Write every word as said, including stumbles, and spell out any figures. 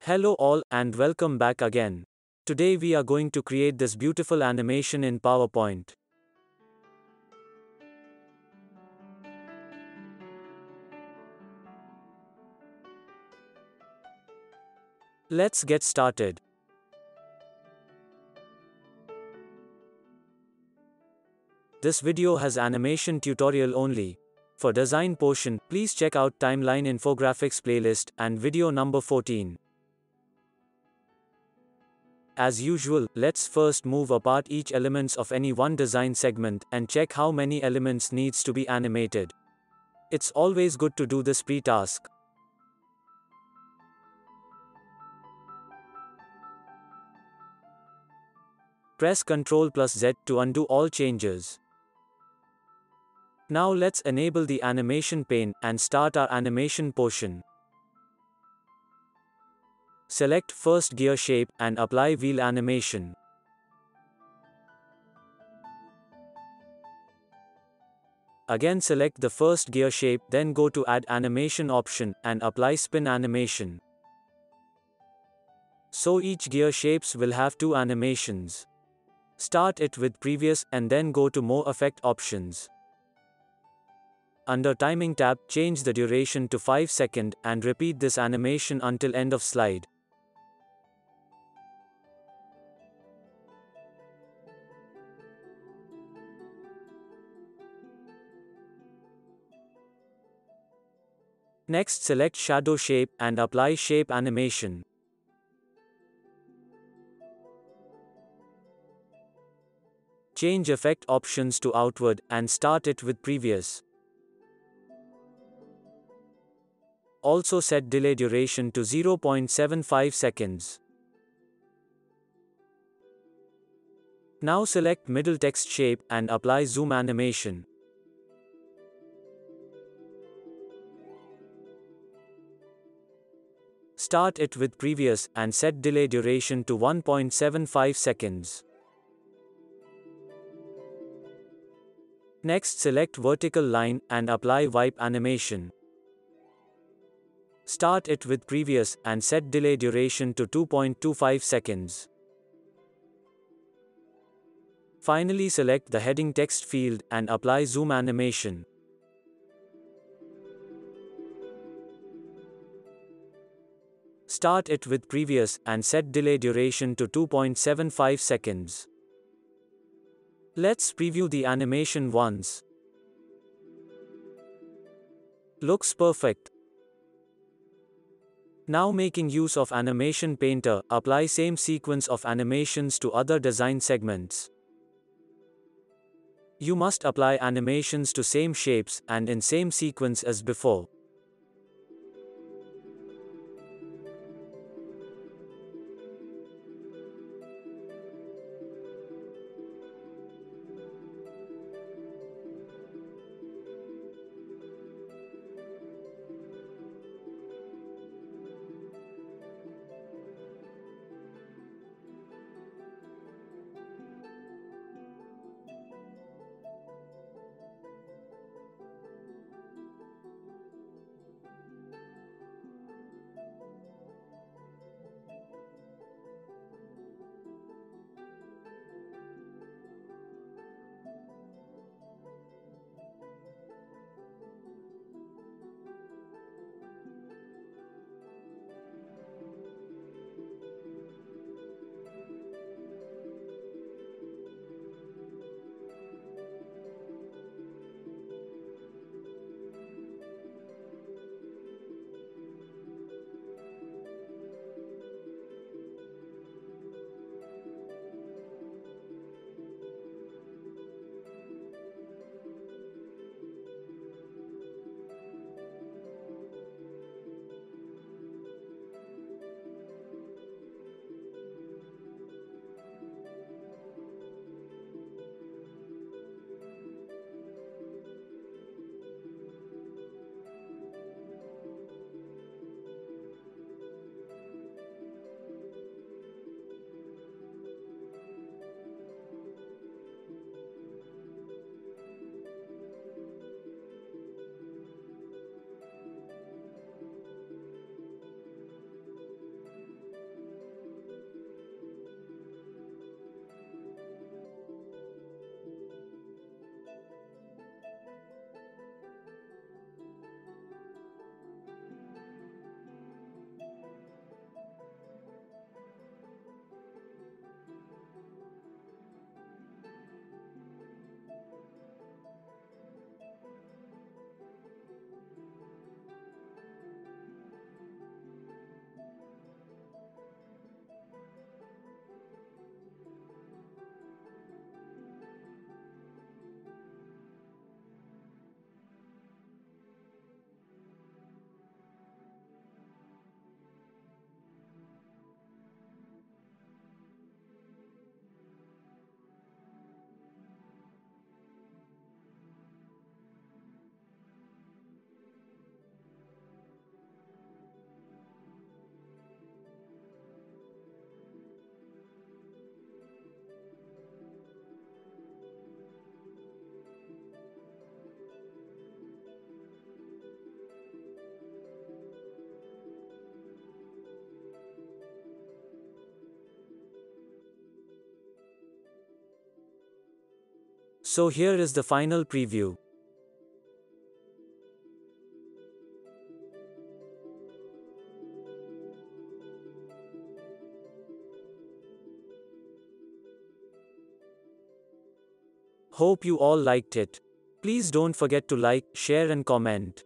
Hello all, and welcome back again. Today we are going to create this beautiful animation in PowerPoint. Let's get started. This video has animation tutorial only. For design portion, please check out timeline infographics playlist and video number fourteen. As usual, let's first move apart each elements of any one design segment and check how many elements needs to be animated. It's always good to do this pre-task. Press control plus Z to undo all changes. Now let's enable the animation pane and start our animation portion. Select first gear shape and apply wheel animation. Again select the first gear shape, then go to add animation option and apply spin animation. So each gear shapes will have two animations. Start it with previous and then go to more effect options. Under timing tab, change the duration to five seconds and repeat this animation until end of slide. Next select shadow shape and apply shape animation. Change effect options to outward and start it with previous. Also set delay duration to zero point seven five seconds. Now select middle text shape and apply zoom animation. Start it with previous and set delay duration to one point seven five seconds. Next select vertical line and apply wipe animation. Start it with previous and set delay duration to two point two five seconds. Finally select the heading text field and apply zoom animation. Start it with previous and set delay duration to two point seven five seconds. Let's preview the animation once. Looks perfect. Now making use of Animation Painter, apply same sequence of animations to other design segments. You must apply animations to same shapes and in same sequence as before. So here is the final preview. Hope you all liked it. Please don't forget to like, share and comment.